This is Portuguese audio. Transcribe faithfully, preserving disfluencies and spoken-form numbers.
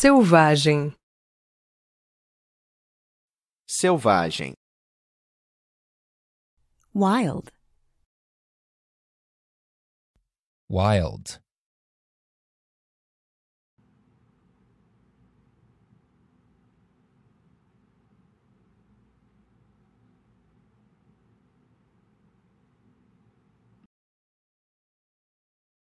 Selvagem. Selvagem. Wild. Wild.